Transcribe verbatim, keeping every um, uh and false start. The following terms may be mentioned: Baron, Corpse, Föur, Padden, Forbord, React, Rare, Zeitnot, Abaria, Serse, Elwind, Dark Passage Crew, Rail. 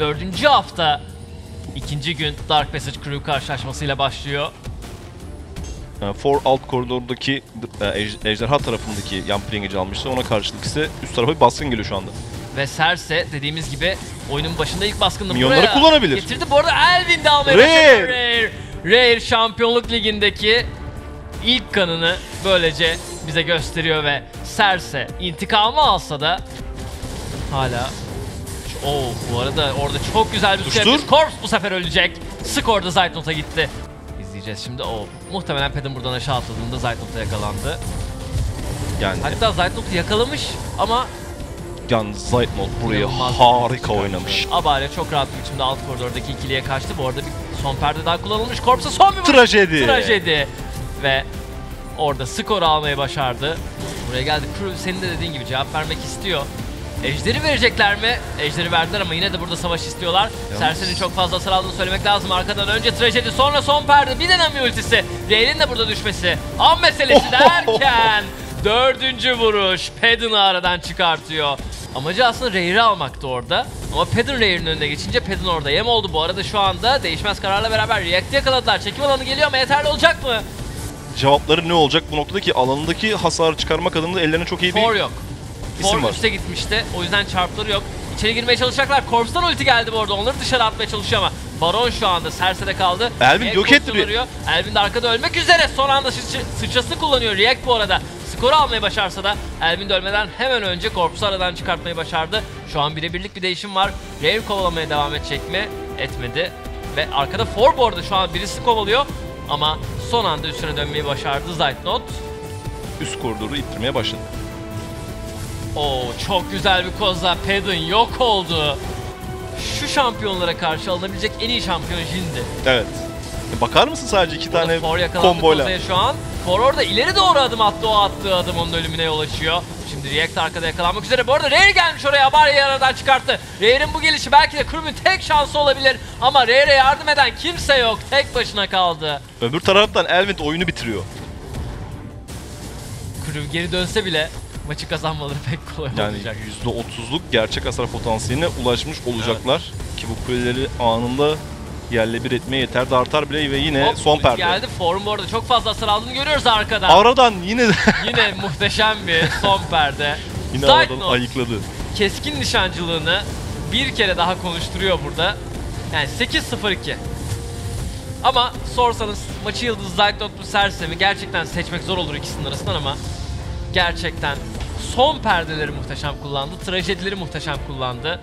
Dördüncü hafta ikinci gün Dark Passage Crew karşılaşmasıyla başlıyor. Föur alt koridordaki e, ejderha tarafındaki Yampling'i almıştı. Ona karşılık ise üst tarafa bir baskın geliyor şu anda. Ve Serse dediğimiz gibi oyunun başında ilk baskınını milyonları buraya kullanabilir. Getirdi. Bu arada Elwind de almaya başladı. Rare. Rare Şampiyonluk Ligi'ndeki ilk kanını böylece bize gösteriyor ve Serse intikamı alsa da hala... Oh, bu arada orada çok güzel bir şey yapmış. Corpse bu sefer ölecek. Skorda Zeitnot'a gitti. İzleyeceğiz şimdi. Oh, muhtemelen Padden buradan aşağı atladığında Zeitnot'a yakalandı. Yani... Hatta Zeitnot'u yakalamış ama... Yani Zeitnot burayı harika oynamış. Abaria çok rahat bir biçimde alt koridordaki ikiliye kaçtı. Bu arada bir son perde daha kullanılmış. Corpse'a son bir... Trajedi. Trajedi. Ve orada skoru almayı başardı. Buraya geldi. Crew senin de dediğin gibi cevap vermek istiyor. Ejderi verecekler mi? Ejderi verdiler ama yine de burada savaş istiyorlar. Serser'in çok fazla hasar aldığını söylemek lazım. Arkadan önce trajedi, sonra son perde, bir deneme ultisi. Rail'in de burada düşmesi. An meselesi derken dördüncü vuruş Padden'ı aradan çıkartıyor. Amacı aslında Rail'i almaktı orada. Ama Padden Rail'in önüne geçince Padden orada yem oldu. Bu arada şu anda değişmez kararla beraber React'i yakaladılar. Çekim alanı geliyor ama yeterli olacak mı? Cevapları ne olacak bu noktada ki alanındaki hasarı çıkarmak adına ellerine çok iyi bir... Four yok. Forbord üste gitmişti. O yüzden çarpları yok. İçeri girmeye çalışacaklar. Corpse'dan ulti geldi bu arada. Onları dışarı atmaya çalışıyor ama Baron şu anda Serse'de kaldı. Elwind yok ettiriyor. Elwind de arkada ölmek üzere. Son anda sıçrasını kullanıyor React bu arada. Skoru almayı başarsa da Elwind ölmeden hemen önce Corpse'u aradan çıkartmayı başardı. Şu an birebirlik bir değişim var. Rare kovalamaya devam edecek mi? Etmedi. Ve arkada Forbord'da şu an birisi kovalıyor. Ama son anda üstüne dönmeyi başardı Zeitnot. Üst koridoru ittirmeye başladı. Oo, çok güzel bir kozla Padden yok oldu. Şu şampiyonlara karşı alınabilecek en iyi şampiyon Jin'di. Evet. Bakar mısın sadece iki burada tane komboyla? Şu an Föur orada ileri doğru adım attı. O attığı adım onun ölümüne yol açıyor. Şimdi React arkada yakalanmak üzere. Bu arada Rare gelmiş oraya. Abaria'yı aradan çıkarttı. Rare'in bu gelişi belki de Krum'un tek şansı olabilir. Ama Rare'e yardım eden kimse yok. Tek başına kaldı. Öbür taraftan Elwind oyunu bitiriyor. Krum geri dönse bile maçı kazanmaları pek kolay yani olacak. Yani yüzde otuzluk gerçek hasar potansiyeline ulaşmış olacaklar. Evet. Ki bu kuleleri anında yerle bir etmeye yeter de artar bile ve yine hop, son perde. Geldi. Forum bu arada çok fazla hasar aldığını görüyoruz arkadan. Aradan yine yine muhteşem bir son perde. Yine aradan ayıkladı. Keskin nişancılığını bir kere daha konuşturuyor burada. Yani sekiz sıfır iki. Ama sorsanız maçı yıldız Zeitnot mu Serser mi gerçekten seçmek zor olur ikisinin arasından ama gerçekten son perdeleri muhteşem kullandı, trajedileri muhteşem kullandı.